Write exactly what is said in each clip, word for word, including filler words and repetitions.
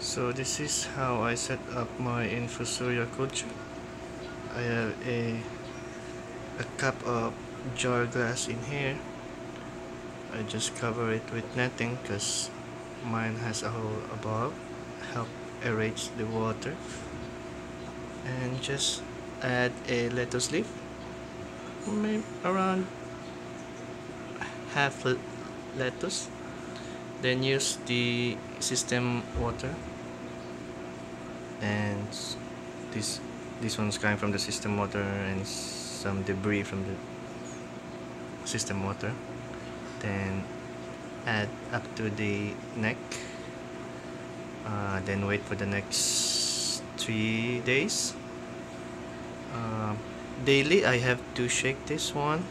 So this is how I set up my infusoria culture. I have a, a cup of jar glass in here. I just cover it with netting because mine has a hole above, help aerate the water, and just add a lettuce leaf, maybe around half lettuce, then use the system water, and this this one's coming from the system water and some debris from the system water, then add up to the neck, uh, then wait for the next three days. Uh, daily I have to shake this one,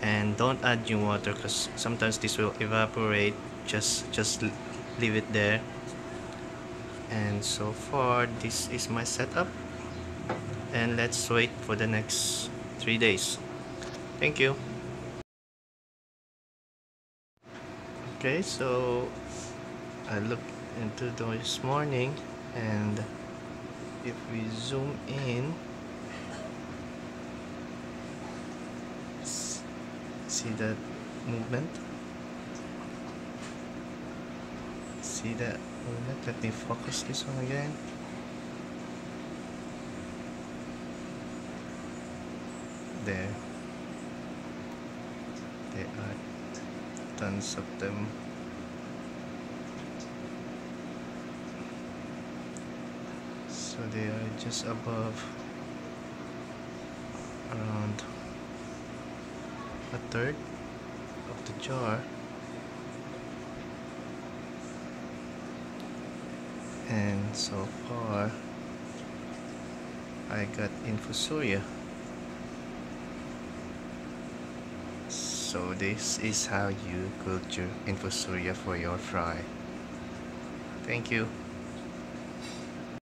and don't add new water because sometimes this will evaporate. Just just leave it there. And so far this is my setup, and let's wait for the next three days. Thank you. Okay, so I looked into this morning, and if we zoom in, see that movement, see that movement, let me focus this one again. There, there are tons of them. So they are just above around a third of the jar, and so far I got infusoria. So this is how you culture infusoria for your fry. Thank you.